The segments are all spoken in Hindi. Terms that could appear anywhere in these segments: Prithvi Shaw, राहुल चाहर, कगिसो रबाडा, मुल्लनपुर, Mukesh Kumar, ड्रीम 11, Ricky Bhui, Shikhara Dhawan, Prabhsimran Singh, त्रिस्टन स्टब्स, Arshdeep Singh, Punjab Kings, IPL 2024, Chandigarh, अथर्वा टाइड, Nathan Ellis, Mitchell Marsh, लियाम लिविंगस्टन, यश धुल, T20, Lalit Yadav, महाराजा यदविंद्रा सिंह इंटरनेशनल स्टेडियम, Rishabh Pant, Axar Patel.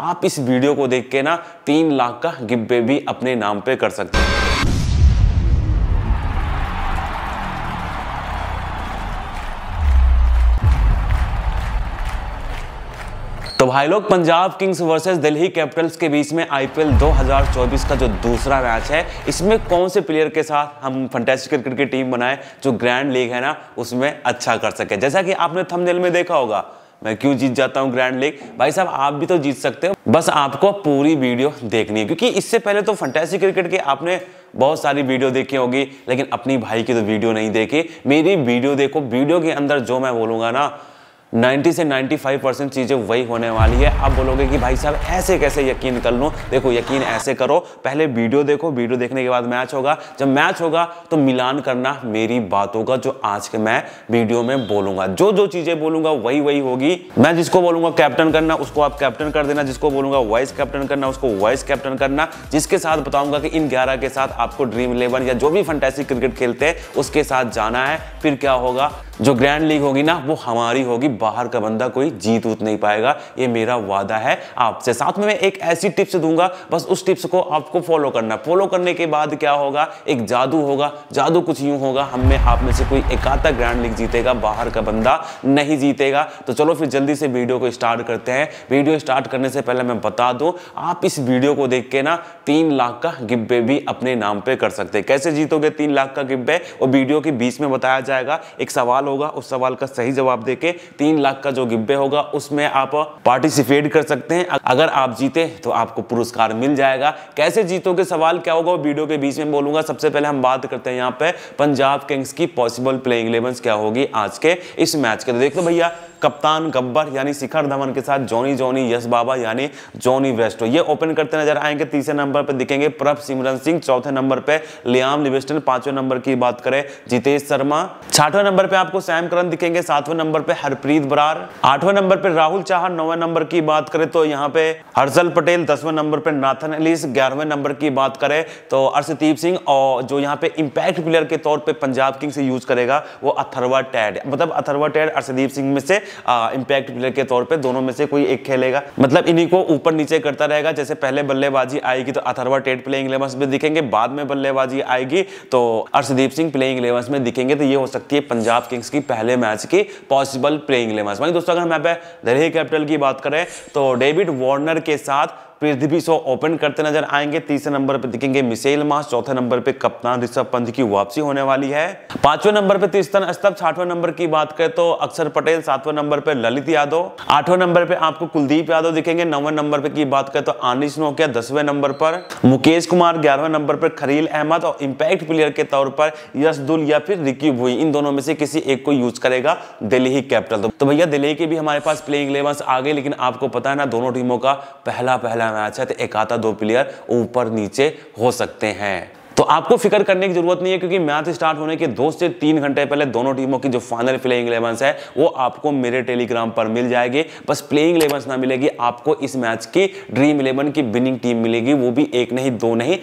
आप इस वीडियो को देख के ना 3 लाख का गिफ्ट भी अपने नाम पे कर सकते हैं। तो भाई लोग, Punjab Kings versus Delhi Capitals के बीच में आईपीएल 2024 का जो दूसरा मैच है, इसमें कौन से प्लेयर के साथ हम फैंटेसी क्रिकेट की टीम बनाएं जो ग्रैंड लीग है ना उसमें अच्छा कर सके। जैसा कि आपने थंबनेल में देखा होगा, मैं क्यों जीत जाता हूं ग्रैंड लीग। भाई साहब, आप भी तो जीत सकते हो, बस आपको पूरी वीडियो देखनी है, क्योंकि इससे पहले तो फैंटेसी क्रिकेट के आपने बहुत सारी वीडियो देखी होगी, लेकिन अपनी भाई की तो वीडियो नहीं देखी। मेरी वीडियो देखो, वीडियो के अंदर जो मैं बोलूंगा ना 90 से 95% चीज़ें वही होने वाली है। आप बोलोगे कि भाई साहब ऐसे कैसे यकीन कर लूँ। देखो, यकीन ऐसे करो, पहले वीडियो देखो, वीडियो देखने के बाद मैच होगा, जब मैच होगा तो मिलान करना मेरी बातों का जो आज के मैं वीडियो में बोलूँगा। जो जो चीज़ें बोलूँगा वही वही होगी। मैं जिसको बोलूँगा कैप्टन करना उसको आप कैप्टन कर देना, जिसको बोलूँगा वाइस कैप्टन करना उसको वाइस कैप्टन करना, जिसके साथ बताऊँगा कि इन 11 के साथ आपको ड्रीम 11 या जो भी फैंटेसी क्रिकेट खेलते हैं उसके साथ जाना है। फिर क्या होगा, जो ग्रैंड लीग होगी ना वो हमारी होगी, बाहर का बंदा कोई जीत उत नहीं पाएगा, ये मेरा वादा है आपसे। साथ में मैं एक ऐसी टिप्स दूंगा, बस उस टिप्स को आपको फॉलो करना। फॉलो करने के बाद क्या होगा, एक जादू होगा। जादू कुछ यूं होगा, हम में आप में से कोई एकाधा ग्रैंड लीग जीतेगा, बाहर का बंदा नहीं जीतेगा। तो चलो फिर जल्दी से वीडियो को स्टार्ट करते हैं। वीडियो स्टार्ट करने से पहले मैं बता दूं, आप इस वीडियो को देख के ना 3 लाख का गिफ्ट भी अपने नाम पे कर सकते हैं। कैसे जीतोगे 3 लाख का गिफ्ट, और वीडियो के बीच में बताया जाएगा। एक सवाल होगा, उस सवाल का सही जवाब देके 3 लाख का जो गिफ्ट होगा उसमें आप पार्टिसिपेट कर सकते हैं। अगर आप जीते तो आपको पुरस्कार मिल जाएगा। कैसे जीतोगे, सवाल क्या होगा, वीडियो के बीच में बोलूंगा। सबसे पहले हम बात करते हैं यहाँ पे पंजाब किंग्स की पॉसिबल प्लेइंग 11 क्या होगी आज के इस मैच के। तो देख लो भैया, कप्तान गब्बर यानी शिखर धवन के साथ जॉनी यस बाबा यानी जॉनी बेस्टो, ये ओपन करते नजर आएंगे। तीसरे नंबर पर दिखेंगे प्रभसिमरन सिंह, चौथे नंबर पर लियाम लिविंगस्टन, पांचवें नंबर की बात करें जितेश शर्मा, छठवें नंबर पर आपको सैम करन दिखेंगे, सातवें नंबर पर हरप्रीत ब्रार, आठवें नंबर पर राहुल चाहर, नौवें नंबर की बात करें तो यहाँ पे हर्षल पटेल, 10वें नंबर पर नाथन एलिस, 11वें नंबर की बात करें तो अर्शदीप सिंह, और जो यहाँ पे इंपैक्ट प्लेयर के तौर पे पंजाब किंग्स से यूज करेगा वो अथर्वा टाइड, मतलब अथर्वा टाइड अर्शदीप सिंह में से इंपैक्ट प्लेयर के तौर पे दोनों में से कोई एक खेलेगा, मतलब इन्हीं को ऊपर नीचे करता रहेगा। जैसे पहले बल्लेबाजी आएगी तो अथर्वा टाइड प्लेइंग 11 में दिखेंगे, बाद में बल्लेबाजी आएगी तो अर्शदीप सिंह प्लेइंग 11 में दिखेंगे। तो ये हो सकती है पंजाब किंग्स की पहले मैच की पॉसिबल प्लेइंग 11। वहीं दोस्तों, अगर हम दिल्ली कैपिटल की बात करें तो डेविड वार्नर के साथ पृथ्वी शॉ ओपन करते नजर आएंगे, तीसरे नंबर पे दिखेंगे मिशेल मार्श, चौथे नंबर पे कप्तान ऋषभ पंत की वापसी होने वाली है, पांचवें नंबर पे त्रिस्टन स्टब्स, छठवें नंबर की बात करें तो अक्षर पटेल, सातवें नंबर पे ललित यादव, आठवें नंबर पे आपको कुलदीप यादव दिखेंगे, नौवें नंबर पे की बात करें तो आनरिच नोर्टिये, 10वें नंबर पर मुकेश कुमार, 11वें नंबर पर खलील अहमद, और इम्पैक्ट प्लेयर के तौर पर यसदुल या फिर रिकी भुई, इन दोनों में से किसी एक को यूज करेगा दिल्ली कैपिटल। तो भैया दिल्ली के भी हमारे पास प्लेइंग 11 आ गए, लेकिन आपको पता है ना दोनों टीमों का पहला मैच है, तो एक आधा दो प्लेयर ऊपर नीचे हो सकते हैं। तो आपको फिक्र करने की जरूरत नहीं है, क्योंकि मैच स्टार्ट होने के 2 से 3 घंटे पहले दोनों टीमों की जो फाइनल प्लेइंग 11 है वो आपको मेरे टेलीग्राम पर मिल जाएगी। बस प्लेइंग 11 ना मिलेगी, आपको इस मैच की ड्रीम 11 की विनिंग टीम मिलेगी, वो भी एक नहीं, दो नहीं,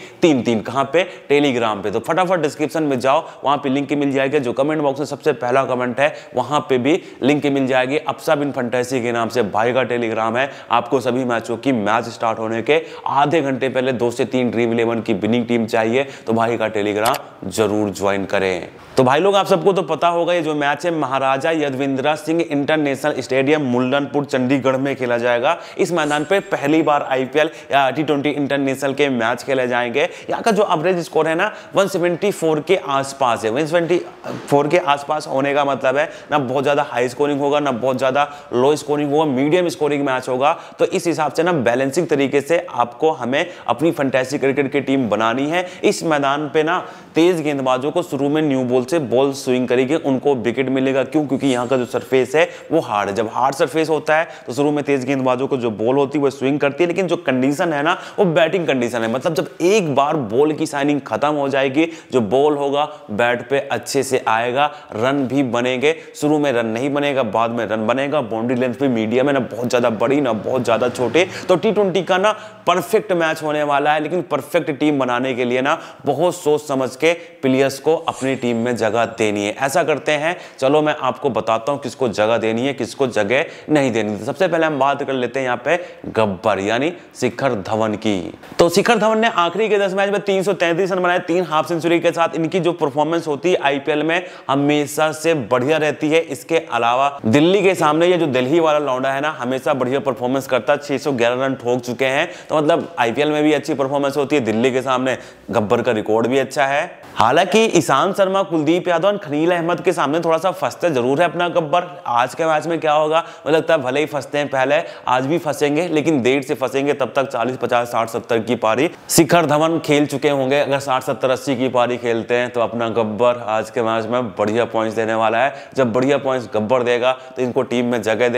तीन। कहाँ पे? टेलीग्राम पे। तो फटाफट डिस्क्रिप्शन में जाओ, वहाँ पे लिंक मिल जाएगी, जो कमेंट बॉक्स में सबसे पहला कमेंट है वहाँ पे भी लिंक मिल जाएगी। अफसा बिन फंटेसी के नाम से भाई का टेलीग्राम है, आपको सभी मैचों की मैच स्टार्ट होने के आधे घंटे पहले 2 से 3 ड्रीम 11 की विनिंग टीम चाहिए, तो भाई का टेलीग्राम जरूर ज्वाइन करें। तो भाई लोग, आप सबको तो पता होगा ये जो मैच है महाराजा यदविंद्रा सिंह इंटरनेशनल स्टेडियम मुल्लनपुर चंडीगढ़ में खेला जाएगा। इस मैदान पे पहली बार आईपीएल या T20 इंटरनेशनल के मैच खेले जाएंगे। यहाँ का जो एवरेज स्कोर है ना 174 के आसपास है। 174 के आसपास होने का मतलब है ना बहुत ज़्यादा हाई स्कोरिंग होगा, ना बहुत ज़्यादा लो स्कोरिंग होगा, मीडियम स्कोरिंग मैच होगा। तो इस हिसाब से ना बैलेंसिंग तरीके से आपको हमें अपनी फैंटेसी क्रिकेट की टीम बनानी है। इस मैदान पे ना तेज गेंदबाजों को शुरू में न्यू बॉल से बॉल स्विंग करेगी, उनको विकेट मिलेगा। क्यों? क्योंकि यहाँ का जो सरफेस है वो हार्ड है। जब हार्ड सरफेस होता है तो शुरू में तेज गेंदबाजों को जो बॉल होती है वो स्विंग करती है, लेकिन जो कंडीशन है ना वो बैटिंग कंडीशन है, मतलब जब एक बार बॉल की शाइनिंग खत्म हो जाएगी जो बॉल होगा बैट पे अच्छे से आएगा, रन भी बनेंगे। शुरू में रन नहीं बनेगा, बाद में रन बनेगा। बाउंड्री लेंथ भी मीडियम है, ना बहुत ज़्यादा बड़ी ना बहुत ज़्यादा छोटी। तो T20 का ना परफेक्ट मैच होने वाला है, लेकिन परफेक्ट टीम बनाने के लिए ना बहुत सोच समझ के प्लेयर्स को अपनी टीम में जगह देनी है। ऐसा करते हैं, चलो मैं आपको बताता हूं किसको जगह देनी है किसको जगह नहीं देनी है। सबसे पहले हम बात कर लेते हैं यहाँ पे गब्बर यानी शिखर धवन की। तो शिखर धवन ने आखिरी के 10 मैच में 333 रन बनाए 3 हाफ सेंचुरी के साथ। इनकी जो परफॉर्मेंस होती है आईपीएल में हमेशा से बढ़िया रहती है। इसके अलावा दिल्ली के सामने ये जो दिल्ली वाला लौंडा है ना हमेशा बढ़िया परफॉर्मेंस करता है, 611 रन ठोक चुके हैं। तो मतलब आईपीएल में भी अच्छी परफॉर्मेंस होती है, दिल्ली के सामने गब्बर का रिकॉर्ड भी अच्छा है। हालांकि ईशांत शर्मा, कुलदीप यादव और खलील अहमद के सामने थोड़ा सा फंसते जरूर है अपना गब्बर। आज के मैच में क्या होगा, मुझे लगता है भले ही फंसते हैं पहले, आज भी फंसेंगे लेकिन देर से फंसेंगे। तब तक 40 50 60 70 की पारी शिखर धवन खेल चुके होंगे। अगर 60 70 80 की पारी खेलते हैं तो अपना गब्बर आज के मैच में बढ़िया पॉइंट्स देने वाला है। जब बढ़िया पॉइंट्स गब्बर देगा तो इनको टीम में जगह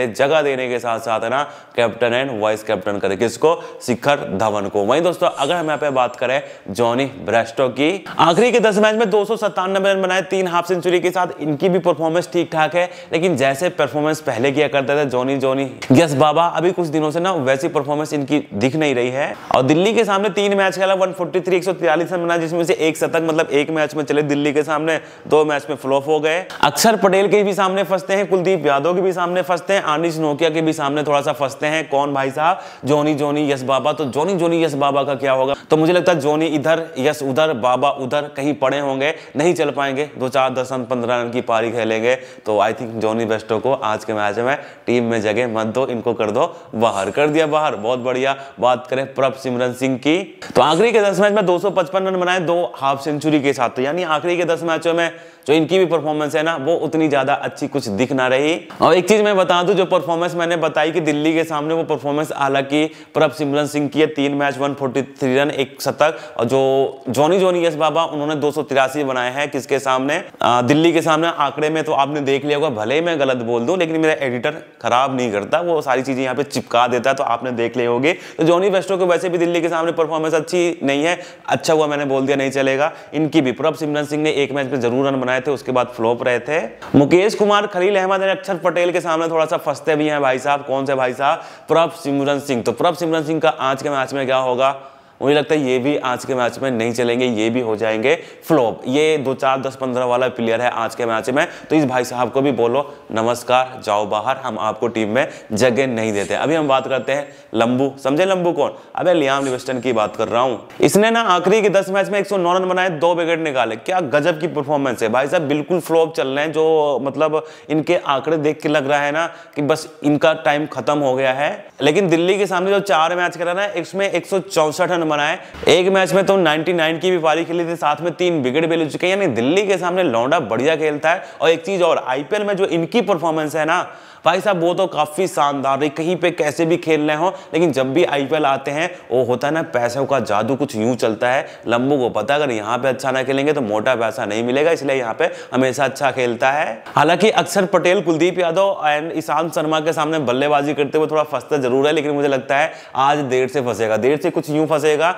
देने के साथ साथ है ना कैप्टन एंड वाइस कैप्टन करे, किसको, शिखर धवन को। वहीं दोस्तों अगर हम यहाँ पे बात करें जॉनी ब्रेस्टो की, आखिरी के 10 मैच में 297 रन बनाए 3 हाफ सेंचुरी के साथ। इनकी भी परफॉर्मेंस ठीक ठाक है, लेकिन जैसे परफॉर्मेंस पहले किया करते थे जॉनी यस बाबा, अभी कुछ दिनों से ना वैसी परफॉर्मेंस इनकी दिख नहीं रही है। और दिल्ली के सामने 3 मैच खेला 143 143 रन बनाए, जिसमें से 1 शतक, मतलब 1 मैच में चले दिल्ली के सामने, 2 मैच में फ्लॉप हो गए। अक्षर पटेल के भी सामने फंसते हैं, कुलदीप यादव के भी सामने फंसते हैं, अनरिच नोर्टिया के भी सामने थोड़ा सा फंसते हैं। कौन भाई साहब, जॉनी यस बाबा। तो जॉनी यस बाबा का क्या होगा, तो मुझे लगता है जॉनी इधर यस उधर बाबा उधर कहीं पड़े होंगे, नहीं चल पाएंगे, 2-4 10 15 रन की पारी खेलेंगे। तो आई थिंक जॉनी बेस्टो को आज के मैच में टीम में जगह मत दो, इनको कर दो बाहर, कर दिया बाहर, बहुत बढ़िया। बात करें प्रभसिमरन सिंह की, तो आखिरी के 10 मैच में 255 रन बनाए 2 हाफ सेंचुरी के साथ। तो यानी आखिरी के 10 मैचों में जो इनकी भी परफॉर्मेंस है ना वो उतनी ज्यादा अच्छी कुछ दिख ना रही। और एक चीज मैं बता दूं, जो परफॉर्मेंस मैंने बताई कि दिल्ली के सामने, वो परफॉर्मेंस हालांकि प्रभसिमरन सिंह की है, 3 मैच 143 रन 1 शतक। और जो जॉनी यस बाबा उन्होंने 283 बनाए हैं किसके सामने, दिल्ली के सामने। आंकड़े में तो आपने देख लिया होगा, भले ही मैं गलत बोल दूं लेकिन मेरा एडिटर खराब नहीं करता, वो सारी चीजें यहाँ पे चिपका देता है, तो आपने देख लिए होगी। तो जॉनी बेस्टो को वैसे भी दिल्ली के सामने परफॉर्मेंस अच्छी नहीं है, अच्छा हुआ मैंने बोल दिया नहीं चलेगा। इनकी भी प्रभसिमरन सिंह ने 1 मैच में जरूर रन थे, उसके बाद फ्लॉप रहे थे। मुकेश कुमार, खलील अहमद और अक्षर पटेल के सामने थोड़ा सा फंसते भी हैं भाई साहब। कौन से भाई साहब, प्रभसिमरन सिंह। तो प्रभसिमरन सिंह का आज के मैच में क्या होगा, मुझे लगता है ये भी आज के मैच में नहीं चलेंगे, ये भी हो जाएंगे फ्लॉप। ये 2-4 10-15 वाला प्लेयर है आज के मैच में, तो इस भाई साहब को भी बोलो नमस्कार, जाओ बाहर, हम आपको टीम में जगह नहीं देते। अभी हम बात करते हैं लंबू, समझे लंबू कौन, अबे लियाम लिविंगस्टन की बात कर रहा हूँ। इसने ना आखिरी के 10 मैच में 109 रन बनाए 2 विकेट निकाले। क्या गजब की परफॉर्मेंस है भाई साहब, बिल्कुल फ्लॉप चल रहे हैं। जो मतलब इनके आंकड़े देख के लग रहा है ना कि बस इनका टाइम खत्म हो गया है। लेकिन दिल्ली के सामने जो 4 मैच खेला ना इसमें 164 रन बनाए, 1 मैच में तो 99 की भी पारी खेली थी, साथ में 3 विकेट भी ले चुके हैं। यानी दिल्ली के सामने लौंडा बढ़िया खेलता है। और एक चीज और, आईपीएल में जो इनकी परफॉर्मेंस है ना भाई साहब वो तो काफी शानदार रही, कहीं पे कैसे भी खेल रहे हो, लेकिन जब भी आईपीएल आते हैं वो होता है ना पैसों का जादू, कुछ यूं चलता है। लंबू को पता अगर यहाँ पे अच्छा ना खेलेंगे तो मोटा पैसा नहीं मिलेगा, इसलिए यहाँ पे हमेशा अच्छा खेलता है। हालांकि अक्षर पटेल, कुलदीप यादव एंड ईशांत शर्मा के सामने बल्लेबाजी करते हुए थोड़ा फंसता जरूर है, लेकिन मुझे लगता है आज देर से फंसेगा, देर से कुछ यूं फंसेगा।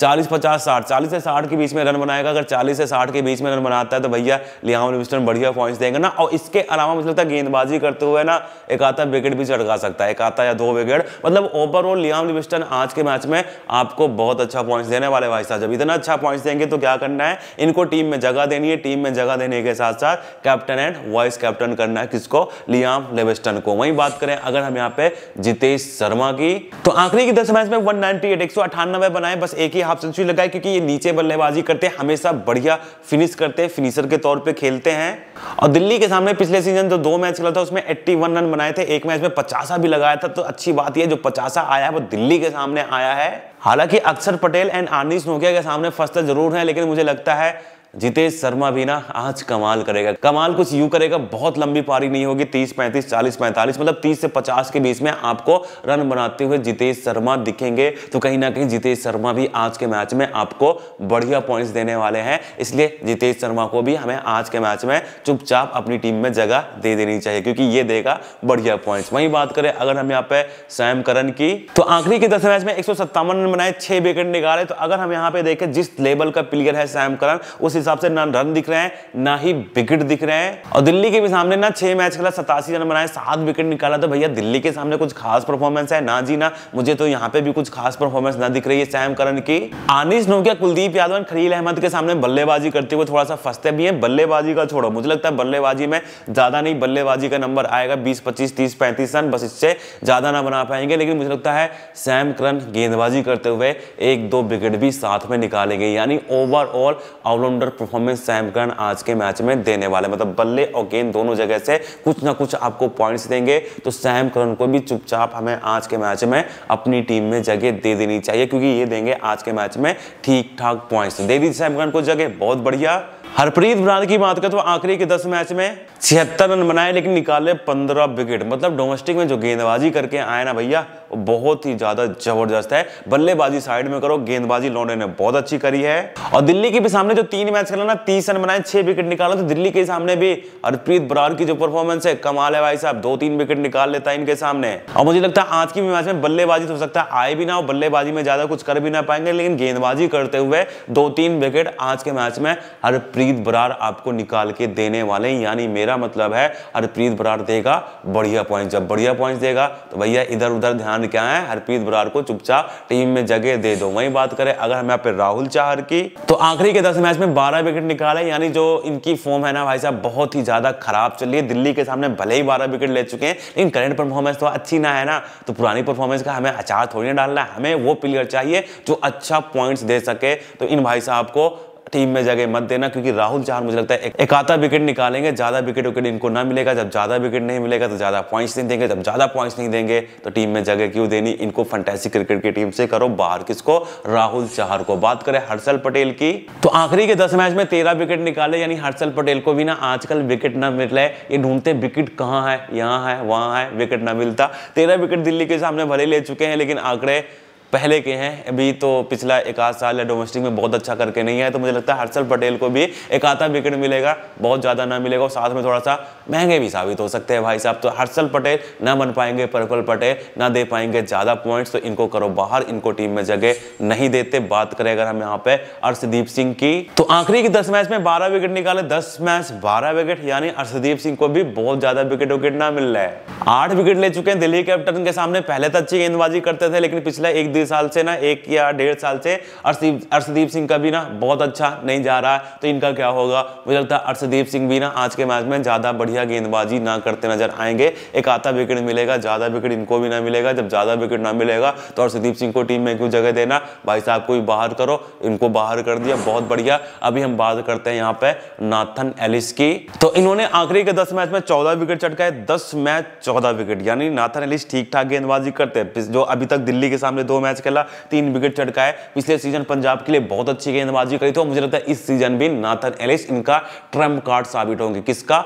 40 50 60, 40 से 60 के बीच में रन बनाएगा। अगर 40 से 60 के बीच में रन बनाता है तो भैया लियाम लिविंगस्टन बढ़िया पॉइंट्स देंगे ना। और इसके अलावा मुझे लगता है गेंदबाजी करते हुए ना एक आधा विकेट भी चढ़ा सकता है, एक आधा या 2 विकेट। मतलब ओवरऑल लियाम लिविंगस्टन आज के मैच में आपको बहुत अच्छा पॉइंट्स देने वाले भाई साहब। जब इतना अच्छा पॉइंट्स देंगे तो क्या करना है, इनको टीम में जगह देनी है, टीम में जगह देने के साथ साथ कैप्टन एंड वाइस कैप्टन करना है, किसको, लियाम लिविंगस्टन को। वहीं बात करें अगर हम यहाँ पे जितेश शर्मा की, तो आखिरी के 10 मैच में 198 198 बनाए, बस एक ही हाफ सेंचुरी लगाए, क्योंकि ये नीचे बल्लेबाजी करते हैं, हमेशा बढ़िया फिनिश करते हैं, फिनिशर के तौर पे खेलते हैं। और दिल्ली के सामने पिछले सीजन जो 2 मैच खेला था उसमें 81 रन बनाए थे, 1 मैच में 50 भी लगाया था। तो अच्छी बात यह जो 50 आया है वो दिल्ली के सामने आया है। हालांकि अक्षर पटेल एंड अनरिच नोर्टिया के सामने फंसता जरूर है, लेकिन मुझे लगता है जितेश शर्मा भी ना आज कमाल करेगा। कमाल कुछ यूं करेगा, बहुत लंबी पारी नहीं होगी, 30 35 40 45, मतलब 30 से 50 के बीच में आपको रन बनाते हुए जितेश शर्मा दिखेंगे। तो कहीं ना कहीं जितेश शर्मा भी आज के मैच में आपको बढ़िया पॉइंट्स देने वाले हैं, इसलिए जितेश शर्मा को भी हमें आज के मैच में चुपचाप अपनी टीम में जगह दे देनी चाहिए, क्योंकि ये देगा बढ़िया पॉइंट्स। वहीं बात करें अगर हम यहाँ पे सैम करन की, तो आखिरी के 10 मैच में 157 रन बनाए, 6 विकेट निकाले। तो अगर हम यहाँ पे देखें जिस लेवल का प्लेयर है सैम करन, उस हिसाब से ना रन दिख रहे हैं ना ही विकेट दिख रहे हैं। और दिल्ली के भी सामने ना 6 मैच खेला, 87 रन बनाए, 7 विकेट निकाला। तो भैया दिल्ली के सामने कुछ खास परफॉर्मेंस है ना जी ना, मुझे तो यहाँ पे भी कुछ खास परफॉर्मेंस ना दिख रही है सैम करन की। अनरिच नोर्जे, कुलदीप यादव और खलील अहमद के सामने बल्लेबाजी करते हुए थोड़ा सा फंसते भी है। बल्लेबाजी का छोड़ो, मुझे लगता है बल्लेबाजी में ज्यादा नहीं, बल्लेबाजी का नंबर आएगा 20, 25, 30, 35 रन, बस इससे ज्यादा ना बना पाएंगे। लेकिन मुझे लगता है सैम करन गेंदबाजी करते हुए 1-2 विकेट भी साथ में निकालेंगे। यानी overall allrounder performance Sam Curran आज के मैच में देने वाले, मतलब बल्ले और गेंद दोनों जगह से कुछ ना कुछ आपको पॉइंट्स देंगे। तो सैम करन को भी चुपचाप हमें आज के मैच में अपनी टीम में जगह दे देनी चाहिए, क्योंकि ये देंगे आज के मैच में ठीक ठाक पॉइंट्स। दे दी सैम करन को जगह, बहुत बढ़िया। हरप्रीत ब्रार की बात करें तो आखिरी के 10 मैच में 76 रन बनाए लेकिन निकाले 15 विकेट। मतलब डोमेस्टिक में जो गेंदबाजी करके आए ना भैया, बहुत ही ज्यादा जबरदस्त है। बल्लेबाजी साइड में करो, गेंदबाजी लॉन्डे ने बहुत अच्छी करी है। और दिल्ली के भी सामने जो 3 मैच खेला ना, 30 रन बनाए, 6 विकेट निकाला। तो दिल्ली के सामने भी हरप्रीत ब्रार की जो परफॉर्मेंस है कमाल है भाई साहब, 2-3 विकेट निकाल लेता है इनके सामने। और मुझे लगता है आज की मैच में बल्लेबाजी हो सकता है आए भी ना, और बल्लेबाजी में ज्यादा कुछ कर भी ना पाएंगे, लेकिन गेंदबाजी करते हुए 2-3 विकेट आज के मैच में हरप्रीत बरार आपको निकाल के देने वाले। यानी मेरा मतलब है हरप्रीत बरार देगा बढ़िया पॉइंट्स। जब बढ़िया पॉइंट्स देगा तो भैया इधर उधर ध्यान क्या है, हरप्रीत बरार को चुपचाप टीम में जगह दे दो। वहीं बात करें अगर हम यहाँ पे राहुल चाहर की, तो आखिरी के 10 मैच में 12 विकेट निकाले। यानी जो इनकी फॉर्म है ना भाई साहब, बहुत ही ज्यादा खराब चल रही है। दिल्ली के सामने भले ही 12 विकेट ले चुके हैं, लेकिन करंट परफॉर्मेंस तो अच्छी ना है ना, तो पुरानी परफॉर्मेंस का हमें अचार थोड़ी ना डालना है। हमें वो प्लेयर चाहिए जो अच्छा पॉइंट्स दे सके। तो इन भाई साहब को टीम में जगह मत देना, क्योंकि राहुल चाहर मुझे लगता है 1-1 विकेट निकालेंगे, ज्यादा विकेट विकेट इनको ना मिलेगा। जब ज्यादा विकेट नहीं मिलेगा तो ज्यादा पॉइंट्स नहीं देंगे, जब ज्यादा पॉइंट्स नहीं देंगे तो टीम में जगह क्यों देनी। इनको फैंटेसी क्रिकेट की टीम से करो बाहर, किसको, राहुल चाहर को। बात करें हर्षल पटेल की, तो आखिरी के 10 मैच में 13 विकेट निकाले। यानी हर्षल पटेल को भी ना आजकल विकेट ना मिल रहा है, ये ढूंढते विकेट कहाँ है, यहाँ है, वहाँ है, विकेट ना मिलता। 13 विकेट दिल्ली के सामने भले ले चुके हैं, लेकिन आंकड़े पहले के हैं। अभी तो पिछला 1-8 साल या डोमेस्टिक में बहुत अच्छा करके नहीं है। तो मुझे लगता है हर्षल पटेल को भी 1-1 विकेट मिलेगा, बहुत ज़्यादा ना मिलेगा, और साथ में थोड़ा सा महंगे भी साबित हो सकते हैं भाई साहब। तो हर्षल पटेल ना बन पाएंगे, पर्पल पटेल ना दे पाएंगे ज़्यादा पॉइंट्स, तो इनको करो बाहर, इनको टीम में जगह नहीं देते। बात करें अगर हम यहाँ पे अर्शदीप सिंह की, तो आखिरी के 10 मैच में 12 विकेट निकाले, 10 मैच 12 विकेट। यानी अर्शदीप सिंह को भी बहुत ज़्यादा विकेट विकेट ना मिल रहा है। 8 विकेट ले चुके हैं दिल्ली कैपिटल्स के सामने। पहले तो अच्छी गेंदबाजी करते थे, लेकिन पिछला 1-2 साल से ना, 1 या 1.5 साल से अर्शदीप सिंह का भी ना बहुत अच्छा नहीं जा रहा है। तो इनका क्या होगा, मुझे लगता है अर्शदीप सिंह भी ना आज के मैच में ज्यादा बढ़िया गेंदबाजी ना करते नजर आएंगे। 1-1 विकेट मिलेगा, ज्यादा विकेट इनको भी ना मिलेगा। जब ज्यादा विकेट ना मिलेगा तो अर्शदीप सिंह को टीम में क्यों जगह देना भाई साहब, कोई बाहर करो, इनको बाहर कर दिया, बहुत बढ़िया। अभी हम बात करते हैं यहाँ पे नाथन एलिस की, तो इन्होंने आखिरी के 10 मैच में 14 विकेट चटकाए, 10 मैच 14 विकेट। यानी नाथन एलिस ठीक ठाक गेंदबाजी करते हैं। जो अभी तक दिल्ली के सामने 2 मैच खेला, 3 विकेट चटकाए, पिछले सीजन पंजाब के लिए बहुत अच्छी गेंदबाजी करी थी। तो मुझे लगता है इस सीजन भी नाथन एलिस इनका ट्रम्प कार्ड साबित होंगे, किसका,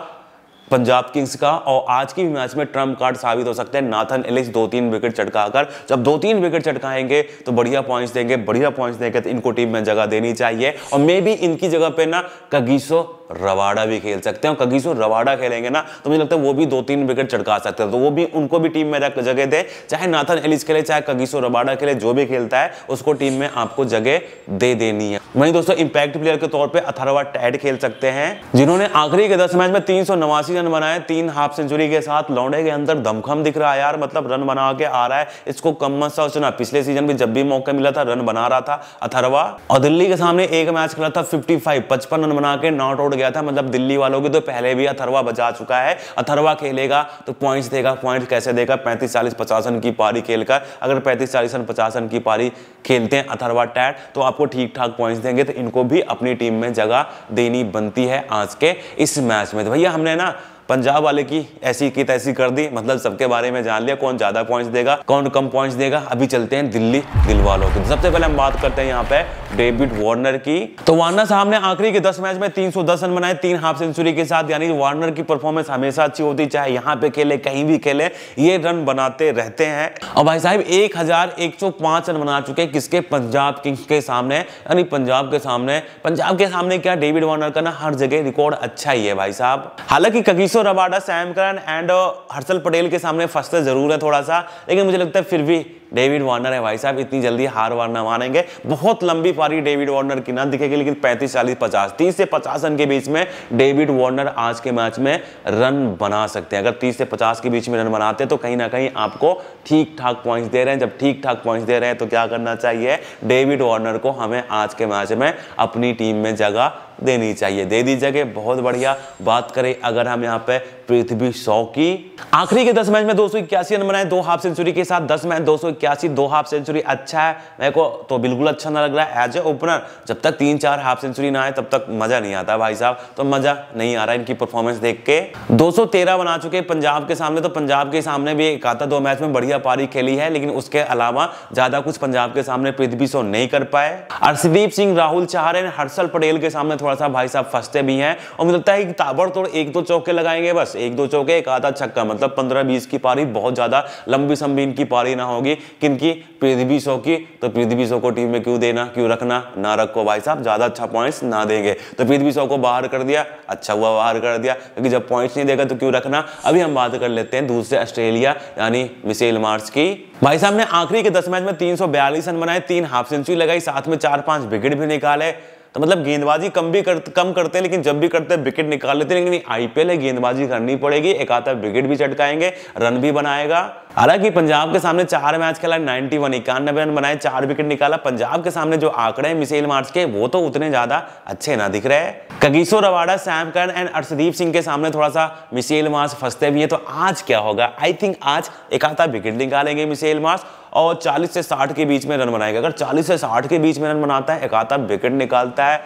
पंजाब किंग्स का। और आज की मैच में ट्रम्प कार्ड साबित हो सकते हैं नाथन एलिस, 2-3 विकेट चटकाकर। जब 2-3 विकेट चटकाएंगे तो बढ़िया पॉइंट्स देंगे, बढ़िया पॉइंट्स देंगे, तो इनको टीम में जगह देनी चाहिए। और मे बी इनकी जगह पे ना कगिसो रवाड़ा भी खेल सकते हैं। कगिसो रवाड़ा खेलेंगे ना तो मुझे लगता है वो भी 2-3 विकेट चटका सकते हैं। तो वो भी, उनको भी टीम में जगह दे, चाहे नाथन एलिस खेले चाहे कगिसो रवाड़ा खेले, जो भी खेलता है उसको टीम में आपको जगह दे देनी है। वहीं दोस्तों इंपैक्ट प्लेयर के तौर पे अथर्वा टाइड खेल सकते हैं, जिन्होंने आखिरी के 10 मैच में 389 रन बनाए, 3 हाफ सेंचुरी के साथ। लौंडे के अंदर दमखम दिख रहा है यार, मतलब रन बना के आ रहा है, इसको कम मत सोचना। पिछले सीजन भी जब भी मौका मिला था रन बना रहा था अथर्वा। और दिल्ली के सामने 1 मैच खेला था, 55 रन बना के नॉट आउट गया था। मतलब दिल्ली वालों के तो पहले भी अथर्वा बचा चुका है। अथर्वा खेलेगा तो पॉइंट्स देगा, पॉइंट्स कैसे देगा, 35-40-50 रन की पारी खेलकर। अगर 35-40-50 रन की पारी खेलते हैं अथर्वा टाइड तो आपको ठीक ठाक पॉइंट्स देंगे। तो इनको भी अपनी टीम में जगह देनी बनती है आज के इस मैच में। तो भैया हमने ना पंजाब वाले की ऐसी की तैसी कर दी, मतलब सबके बारे में जान लिया, कौन ज्यादा पॉइंट्स देगा, कौन कम पॉइंट्स देगा। अभी चलते हैं दिल्ली दिल वालों की। सबसे पहले हम बात करते हैं यहाँ पे डेविड वार्नर की, तो वार्नर साहब ने आखिरी के 10 मैच में 310 रन बनाए, 3 हाफ सेंचुरी के साथ। यानी वार्नर की परफॉर्मेंस हमेशा अच्छी होती, चाहे यहाँ पे खेले कहीं भी खेले, ये रन बनाते रहते हैं। और भाई साहब 1105 रन बना चुके किसके, पंजाब किंग्स के सामने। यानी पंजाब के सामने क्या, डेविड वार्नर का ना हर जगह रिकॉर्ड अच्छा ही है भाई साहब। हालांकि तो Rabada, Sam Curran and Harshal Patel के सामने फंसते जरूर है थोड़ा सा, लेकिन मुझे लगता है फिर भी डेविड वार्नर है भाई साहब, इतनी जल्दी हार वार ना मानेंगे। बहुत लंबी पारी डेविड वार्नर की ना दिखेगी, लेकिन 35, 40, 50 30 से 50 रन के बीच में डेविड वार्नर आज के मैच में रन बना सकते हैं। अगर 30 से 50 के बीच में रन बनाते हैं तो कहीं ना कहीं आपको ठीक ठाक पॉइंट्स दे रहे हैं। जब ठीक ठाक पॉइंट्स दे रहे हैं तो क्या करना चाहिए, डेविड वार्नर को हमें आज के मैच में अपनी टीम में जगह देनी चाहिए, दे दी जगह। बहुत बढ़िया। बात करें अगर हम यहाँ पे पृथ्वी शॉ की, आखिरी के 10 मैच में 281 रन बनाए, 2 हाफ सेंचुरी के साथ 10 मैच 281, 2 हाफ सेंचुरी अच्छा है, मेरे को तो बिल्कुल अच्छा ना लग रहा है एज ए ओपनर। जब तक 3-4 हाफ सेंचुरी ना आए तब तक मजा नहीं आता भाई साहब, तो मजा नहीं आ रहा इनकी परफॉर्मेंस देख के। 213 बना चुके पंजाब के सामने, तो पंजाब के सामने भी एक आता 2 मैच में बढ़िया पारी खेली है, लेकिन उसके अलावा ज्यादा कुछ पंजाब के सामने पृथ्वी शॉ नहीं कर पाए। अर्शदीप सिंह, राहुल चहार, हर्षल पटेल के सामने थोड़ा सा भाई साहब फंसते भी हैं, और मुझे लगता है कि ताबड़तोड़ 1-2 चौके लगाएंगे, बस 1-2 चौके, एक आधा छक्का, मतलब 15-20 की पारी, बहुत ज्यादा लंबी संबी इनकी पारी ना होगी। किनकी? पृथ्वी शॉ की। तो पृथ्वी शॉ को टीम में क्यों देना, क्यों रखना, ना रखो भाई साहब, ज्यादा अच्छा पॉइंट्स ना देंगे। तो पृथ्वी शॉ को बाहर कर दिया, अच्छा हुआ बाहर कर दिया, क्योंकि जब पॉइंट्स नहीं देगा तो क्यों रखना। अभी हम बात कर लेते हैं दूसरे ऑस्ट्रेलिया यानी मिशेल मार्श की। भाई साहब ने आखिरी के 10 मैच में 342 रन बनाए, 3 हाफ सेंचुरी लगाई, साथ में 4-5 विकेट भी निकाले। तो मतलब गेंदबाजी कम करते हैं, लेकिन जब भी करते हैं विकेट निकाल लेते हैं। लेकिन आईपीएल है, गेंदबाजी करनी पड़ेगी। एक आता विकेट भी चटकाएंगे, रन भी बनाएगा। हालांकि पंजाब के सामने 4 मैच खेला, 91 रन बनाए, 4 विकेट निकाला। पंजाब के सामने जो आंकड़े हैं मिशेल मार्श के, वो तो उतने ज्यादा अच्छे ना दिख रहे हैं। कगिसो रबाडा, Sam Curran and Arshdeep Singh के सामने थोड़ा सा मिशेल मार्श फंसते भी है। तो आज क्या होगा, आई थिंक आज एक आता विकेट निकालेंगे मिशेल मार्श और 40 से 60 के बीच में रन बनाएगा। अगर 40 से 60 के बीच में रन बनाता है, एक आता विकेट निकालता है,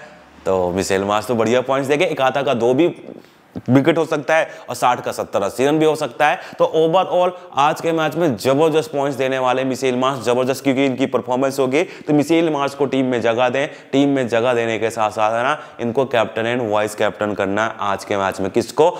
तो मिशेल मार्श तो बढ़िया पॉइंट्स देगा। एक आता का 2 भी विकेट हो सकता है और 60 का 70-80 रन भी हो सकता है। तो ओवरऑल आज के मैच में जबरदस्त पॉइंट्स देने वाले मिशेल मार्श, जबरदस्त, क्योंकि इनकी परफॉर्मेंस होगी। तो मिशेल मार्श को टीम में जगह दें, टीम में जगह देने के साथ साथ है ना, इनको कैप्टन एंड वाइस कैप्टन करना आज के मैच में। किसको?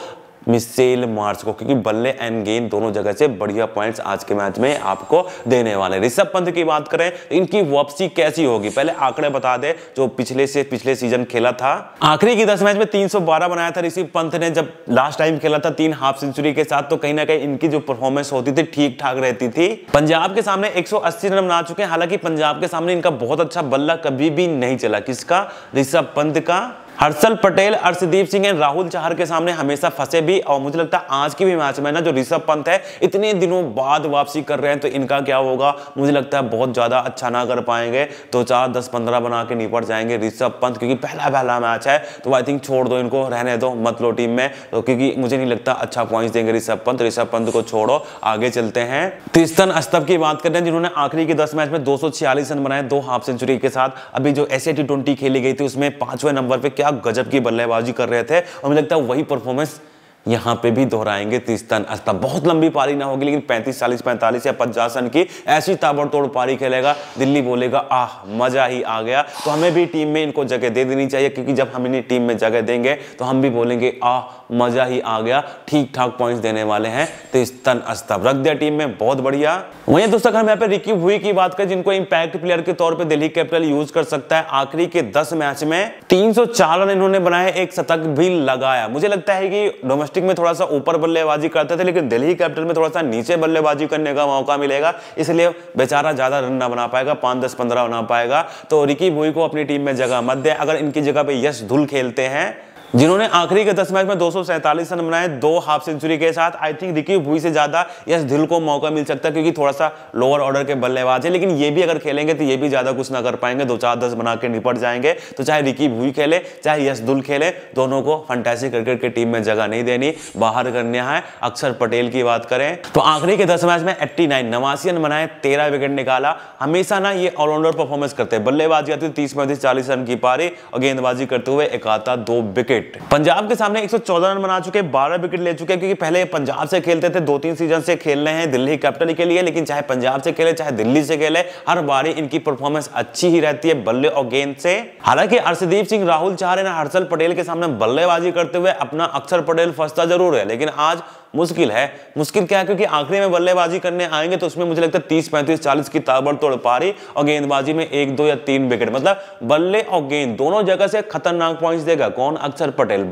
मिशेल मार्श को, क्योंकि बल्ले एंड गेंद दोनों जगह से बढ़िया पॉइंट्स आज के मैच में आपको देने वाले। ऋषभ पंत की बात करें, इनकी वापसी कैसी होगी, पहले आंकड़े बता दे जो पिछले सीजन खेला था। आखिरी की 10 मैच में 312 बनाया था ऋषभ पंत ने, जब लास्ट टाइम खेला था 3 हाफ सेंचुरी के साथ। तो कहीं ना कहीं इनकी जो परफॉर्मेंस होती थी ठीक ठाक रहती थी। पंजाब के सामने 180 रन बना चुके हैं। हालांकि पंजाब के सामने इनका बहुत अच्छा बल्ला कभी भी नहीं चला। किसका? ऋषभ पंत का। हर्षल पटेल, अर्शदीप सिंह एंड राहुल चहर के सामने हमेशा फंसे भी, और मुझे लगता है आज की भी मैच में ना जो ऋषभ पंत है इतने दिनों बाद वापसी कर रहे हैं, तो इनका क्या होगा, मुझे लगता है बहुत ज़्यादा अच्छा ना कर पाएंगे। 2-4, 10-15 बना के निपट जाएंगे ऋषभ पंत, क्योंकि पहला मैच है। तो आई थिंक छोड़ दो, इनको रहने दो, मत लो टीम में, तो क्योंकि मुझे नहीं लगता अच्छा पॉइंट्स देंगे ऋषभ पंत को छोड़ो। आगे चलते हैं, त्रिस्टन स्टब्स की बात करते हैं, जिन्होंने आखिरी के 10 मैच में 246 रन बनाए, 2 हाफ सेंचुरी के साथ। अभी जो SAT20 खेली गई थी उसमें 5वें नंबर पर क्या गजब की बल्लेबाजी कर रहे थे, और मुझे लगता है वही परफॉर्मेंस यहाँ पे भी दोहराएंगे त्रिस्टन स्टब्स। बहुत लंबी पारी ना होगी, लेकिन 35, 40, 45 या 50 रन की ऐसी ताबड़तोड़ पारी खेलेगा, दिल्ली बोलेगा आह मजा ही आ गया। तो हमें भी टीम में इनको जगह दे देनी चाहिए, क्योंकि जब हम इन्हें टीम में जगह देंगे तो हम भी बोलेंगे आह मजा ही आ गया। ठीक ठाक पॉइंट्स देने वाले हैं त्रिस्टन स्टब्स, रख दिया टीम में, बहुत बढ़िया। वहीं दोस्तों हम यहाँ पे रिकी भुई की बात करें, जिनको इम्पैक्ट प्लेयर के तौर पर दिल्ली कैपिटल यूज कर सकता है। आखिरी के 10 मैच में 304 रन इन्होंने बनाए, 1 शतक भी लगाया। मुझे लगता है कि में थोड़ा सा ऊपर बल्लेबाजी करते थे, लेकिन दिल्ली कैपिटल में थोड़ा सा नीचे बल्लेबाजी करने का मौका मिलेगा, इसलिए बेचारा ज्यादा रन ना बना पाएगा, 5, 10, 15 बना पाएगा। तो रिकी भुई को अपनी टीम में जगह मत दे। अगर इनकी जगह पे यश धुल खेलते हैं, जिन्होंने आखिरी के 10 मैच में 247 रन बनाए, 2 हाफ सेंचुरी के साथ, आई थिंक रिकी भुई से ज्यादा यश धिल को मौका मिल सकता है, क्योंकि थोड़ा सा लोअर ऑर्डर के बल्लेबाज है। लेकिन ये भी अगर खेलेंगे तो ये भी ज्यादा कुछ ना कर पाएंगे, 2-4, 10 बना के निपट जाएंगे। तो चाहे रिकी भुई खेले चाहे यश धिल खेले, दोनों को फैंटेसी क्रिकेट की टीम में जगह नहीं देनी, बाहर करने है। अक्षर पटेल की बात करें तो आखिरी के 10 मैच में 89 रन बनाए, 13 विकेट निकाला। हमेशा ना ये ऑलराउंडर परफॉर्मेंस करते हैं, बल्लेबाजी आती है 30, 35, 40 रन की पारी, और गेंदबाजी करते हुए एक आता 2 विकेट। पंजाब के सामने 114 रन बना चुके, 12 विकेट ले चुके, क्योंकि पहले पंजाब से खेलते थे, 2-3 सीजन से खेल रहे हैं दिल्ली कैपिटल के लिए। लेकिन चाहे पंजाब से खेले चाहे दिल्ली से खेले, हर बारी इनकी परफॉर्मेंस अच्छी ही रहती है बल्ले और गेंद से। हालांकि अर्शदीप सिंह, राहुल चहार, हर्षल पटेल के सामने बल्लेबाजी करते हुए अपना अक्षर पटेल फंसता जरूर है, लेकिन आज मुश्किल है। मुश्किल क्या है, क्योंकि आखिरी में बल्लेबाजी करने आएंगे तो उसमें मुझे लगता है 30, 35, 40 की ताबड़तोड़ पारी और गेंदबाजी में 1, 2 या 3 विकेट, मतलब बल्ले और गेंद दोनों जगह से खतरनाक पॉइंट्स देगा। कौन? अक्षर पटेल।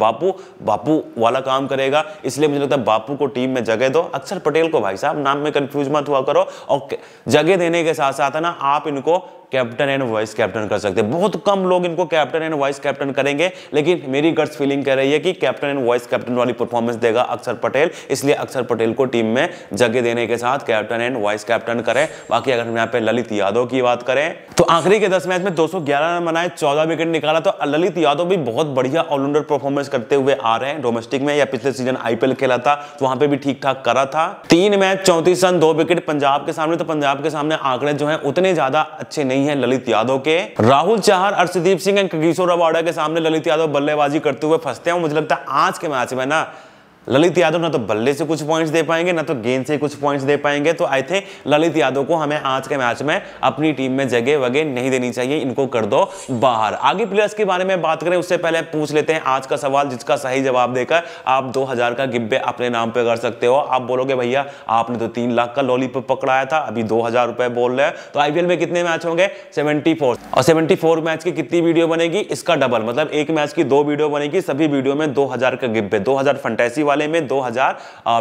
बापू वाला काम करेगा, इसलिए मुझे लगता है बापू को टीम में जगह दो। अक्षर पटेल को भाई साहब नाम में कंफ्यूज मत हुआ करो, और जगह देने के साथ साथ है ना आप इनको कैप्टन एंड वाइस कैप्टन कर सकते हैं। बहुत कम लोग इनको कैप्टन एंड वाइस कैप्टन करेंगे, लेकिन मेरी गट्स फीलिंग कह रही है कि कैप्टन एंड वाइस कैप्टन वाली परफॉर्मेंस देगा अक्षर पटेल, इसलिए अक्षर पटेल को टीम में जगह देने के साथ कैप्टन एंड वाइस कैप्टन करें। बाकी अगर हम यहाँ पे ललित यादव की बात करें तो आखिरी के 10 मैच में 211 रन बनाए, 14 विकेट निकाला, तो ललित यादव भी बहुत बढ़िया ऑलराउंडर परफॉर्मेंस करते हुए आ रहे हैं। डोमेस्टिक में या पिछले सीजन IPL खेला था तो वहां पर भी ठीक ठाक करा था। 3 मैच 34 रन 2 विकेट पंजाब के सामने, तो पंजाब के सामने आंकड़े जो है उतने ज्यादा अच्छे नहीं है ललित यादव के। Rahul Chahar, Arshdeep Singh and Kagiso Rabada के सामने ललित यादव बल्लेबाजी करते हुए फंसते हैं। मुझे लगता है आज के मैच में ना ललित यादव ना तो बल्ले से कुछ पॉइंट्स दे पाएंगे ना तो गेंद से कुछ पॉइंट्स दे पाएंगे, तो आई थिंक ललित यादव को हमें आज के मैच में अपनी टीम में जगह वगैरह नहीं देनी चाहिए, इनको कर दो बाहर। आगे प्लेयर्स के बारे में बात करें उससे पहले पूछ लेते हैं आज का सवाल, जिसका सही जवाब देकर आप 2000 का गिब्बे अपने नाम पर कर सकते हो। आप बोलोगे भैया आपने तो 3 लाख का लॉलीपॉप पकड़ाया था, अभी 2000 रुपये बोल रहे हैं। तो IPL में कितने मैच होंगे? 74, और 74 मैच की कितनी वीडियो बनेगी? इसका डबल, मतलब एक मैच की 2 वीडियो बनेगी, सभी वीडियो में 2000 का गिब्बे, 2000 फैंटेसी में 2000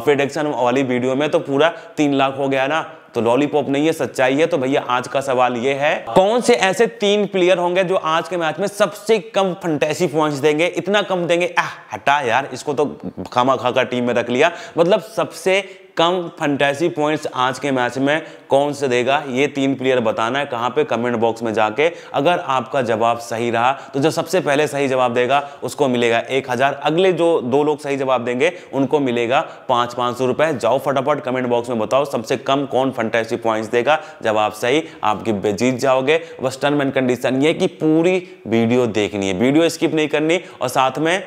प्रेडिक्शन वाली वीडियो में, तो पूरा 3 लाख हो गया ना, तो लॉलीपॉप नहीं है सच्चाई है। तो भैया आज का सवाल ये है, कौन से ऐसे 3 प्लेयर होंगे जो आज के मैच में सबसे कम फैंटेसी पॉइंट्स देंगे? इतना कम देंगे, हटा यार इसको तो खामा खा टीम में रख लिया, मतलब सबसे कम फैंटेसी पॉइंट्स आज के मैच में कौन से देगा? ये 3 प्लेयर बताना है कहाँ पे, कमेंट बॉक्स में जाके। अगर आपका जवाब सही रहा तो जो सबसे पहले सही जवाब देगा उसको मिलेगा 1000, अगले जो 2 लोग सही जवाब देंगे उनको मिलेगा 500 रुपए। जाओ फटाफट कमेंट बॉक्स में बताओ सबसे कम कौन फैंटेसी पॉइंट्स देगा, जवाब सही आप गिब्बे जीत जाओगे। बस टर्म एंड कंडीशन ये कि पूरी वीडियो देखनी है, वीडियो स्किप नहीं करनी, और साथ में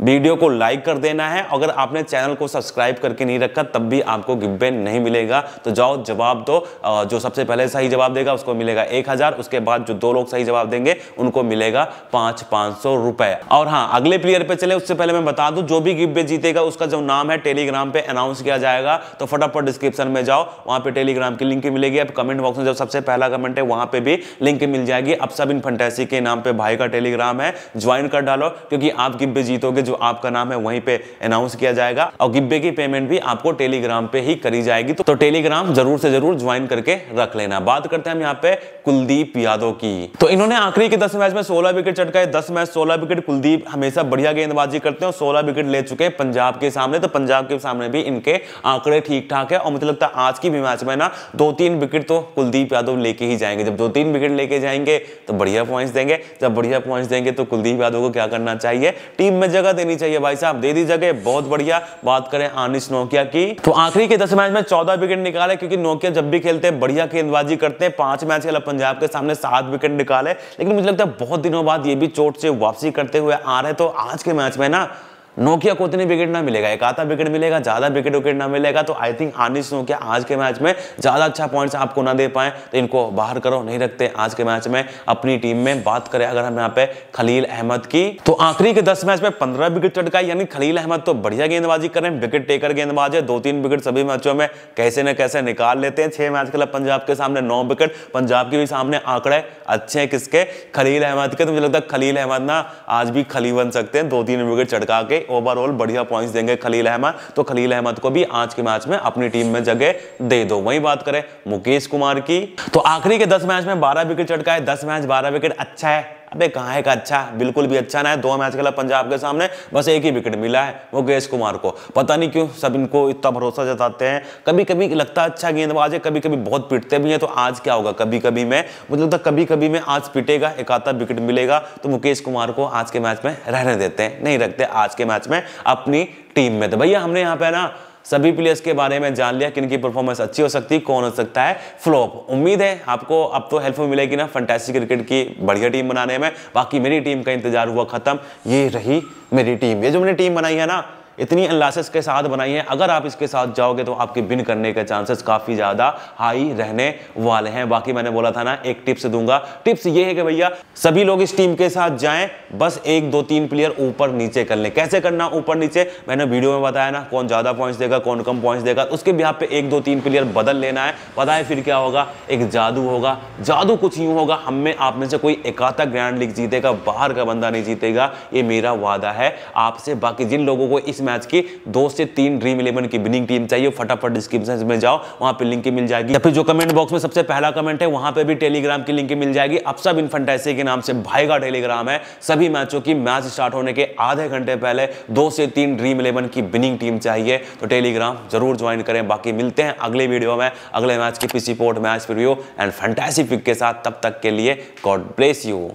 वीडियो को लाइक कर देना है। अगर आपने चैनल को सब्सक्राइब करके नहीं रखा तब भी आपको गिब्बे नहीं मिलेगा, तो जाओ जवाब दो। जो सबसे पहले सही जवाब देगा उसको मिलेगा 1000, उसके बाद जो 2 लोग सही जवाब देंगे उनको मिलेगा 500 रुपए। और हाँ अगले प्लेयर पे चले उससे पहले मैं बता दूं, जो भी गिब्बे जीतेगा उसका जो नाम है टेलीग्राम पे अनाउंस किया जाएगा, तो फटाफट डिस्क्रिप्शन में जाओ, वहाँ पे टेलीग्राम की लिंक मिलेगी। अब कमेंट बॉक्स में जो सबसे पहला कमेंट है वहाँ पे भी लिंक मिल जाएगी। अब सब इन फंटेसी के नाम पे भाई का टेलीग्राम है, ज्वाइन कर डालो, क्योंकि आप गिब्बे जीतोगे जो आपका नाम है वहीं पे अनाउंस किया जाएगा, और गिब्बे की पेमेंट भी आपको टेलीग्राम पे ही करी जाएगी। तो टेलीग्राम जरूर से जरूर ज्वाइन करके रख लेना। बात करते हैं हम यहाँ पे कुलदीप यादव की, तो इन्होंने आखिरी के 10 मैच में 16 विकेट चटकाए, 10 मैच 16 विकेट। कुलदीप हमेशा बढ़िया गेंदबाजी करते हैं, 16 विकेट ले चुके हैं पंजाब के सामने, तो पंजाब के सामने भी इनके आंकड़े ठीक ठाक है। और मुझे लगता है आज की भी मैच में ना 2-3 विकेट तो कुलदीप यादव लेके ही जाएंगे। जब 2-3 विकेट लेके जाएंगे तो बढ़िया पॉइंट्स देंगे, जब बढ़िया पॉइंट्स देंगे तो कुलदीप यादव को क्या करना चाहिए, टीम में जगह देनी चाहिए। भाई साहब दे दी जगह, बहुत बढ़िया। बात करें आनिश नोकिया की, तो आखिरी के 10 मैच में 14 विकेट निकाले, क्योंकि नोकिया जब भी खेलते हैं बढ़िया गेंदबाजी करते हैं। 5 मैच खेला पंजाब के सामने, 7 विकेट निकाले, लेकिन मुझे लगता है बहुत दिनों बाद ये भी चोट से वापसी करते हुए आ रहे, तो आज के मैच में ना नोकिया को उतने विकेट ना मिलेगा, एक आधा विकेट मिलेगा, ज़्यादा विकेट विकेट ना मिलेगा। तो आई थिंक आनिश नोकिया आज के मैच में ज़्यादा अच्छा पॉइंट्स आपको ना दे पाए, तो इनको बाहर करो, नहीं रखते आज के मैच में अपनी टीम में। बात करें अगर हम यहाँ पे खलील अहमद की, तो आखिरी के 10 मैच में 15 विकेट चटकाए, यानी खलील अहमद तो बढ़िया गेंदबाजी कर रहे हैं, विकेट टेकर गेंदबाज है, 2-3 विकेट सभी मैचों में कैसे न कैसे निकाल लेते हैं। 6 मैच खेला पंजाब के सामने, 9 विकेट। पंजाब के भी सामने आंकड़े अच्छे हैं किसके, खलील अहमद के, तो मुझे लगता है खलील अहमद ना आज भी खली बन सकते हैं, 2-3 विकेट चटका के ओवरऑल बढ़िया पॉइंट्स देंगे खलील अहमद, तो खलील अहमद को भी आज के मैच में अपनी टीम में जगह दे दो। वहीं बात करें मुकेश कुमार की, तो आखिरी के 10 मैच में 12 विकेट चटकाए, 10 मैच 12 विकेट अच्छा है, अबे कहाँ है का अच्छा, बिल्कुल भी अच्छा ना है। 2 मैच खेला पंजाब के सामने, बस 1 ही विकेट मिला है मुकेश कुमार को, पता नहीं क्यों सब इनको इतना भरोसा जताते हैं, कभी कभी लगता है अच्छा गेंदबाज है, कभी कभी बहुत पीटते भी हैं। तो आज क्या होगा, कभी कभी में मुझे लगता है कभी कभी में आज पीटेगा, एक आधा विकेट मिलेगा, तो मुकेश कुमार को आज के मैच में रहने देते हैं, नहीं रखते आज के मैच में अपनी टीम में। तो भैया हमने यहाँ पे ना सभी प्लेयर्स के बारे में जान लिया, किनकी परफॉर्मेंस अच्छी हो सकती, कौन हो सकता है फ्लॉप। उम्मीद है आपको अब तो हेल्पफुल मिलेगी ना फैंटेसी क्रिकेट की बढ़िया टीम बनाने में। बाकी मेरी टीम का इंतजार हुआ खत्म, ये रही मेरी टीम, ये जो मैंने टीम बनाई है ना इतनी एनालिसिस के साथ बनाई है, अगर आप इसके साथ जाओगे तो आपके विन करने के चांसेस काफ़ी ज़्यादा हाई रहने वाले हैं। बाकी मैंने बोला था ना एक टिप्स दूंगा, टिप्स ये है कि भैया सभी लोग इस टीम के साथ जाएं, बस एक दो तीन प्लेयर ऊपर नीचे कर लें। कैसे करना ऊपर नीचे, मैंने वीडियो में बताया ना, कौन ज़्यादा पॉइंट्स देगा कौन कम पॉइंट्स देगा, उसके बिहार पे एक दो तीन प्लेयर बदल लेना है। पता है फिर क्या होगा, एक जादू होगा। जादू कुछ यूँ होगा, हम में आप में से कोई एकाता ग्रैंड लीग जीतेगा, बाहर का बंदा नहीं जीतेगा, ये मेरा वादा है आपसे। बाकी जिन लोगों को इस मैच की 2 से 3 ड्रीम 11 की विनिंग टीम चाहिए, फटाफट डिस्क्रिप्शन में जाओ, वहां पे लिंक मिल जाएगी, या फिर जो कमेंट बॉक्स में सबसे पहला कमेंट है वहां पे भी टेलीग्राम की लिंक मिल जाएगी। अब सब इन फंटेसी के नाम से भाई का टेलीग्राम है। सभी मैचों की मैच स्टार्ट होने के आधे घंटे पहले 2 से 3 ड्रीम 11 की विनिंग टीम चाहिए, तो टेलीग्राम जरूर ज्वाइन करें। बाकी मिलते हैं अगले वीडियो में अगले मैच की pitch report, match review and fantasy pick के साथ। तब तक के लिए गॉड ब्लेस यू।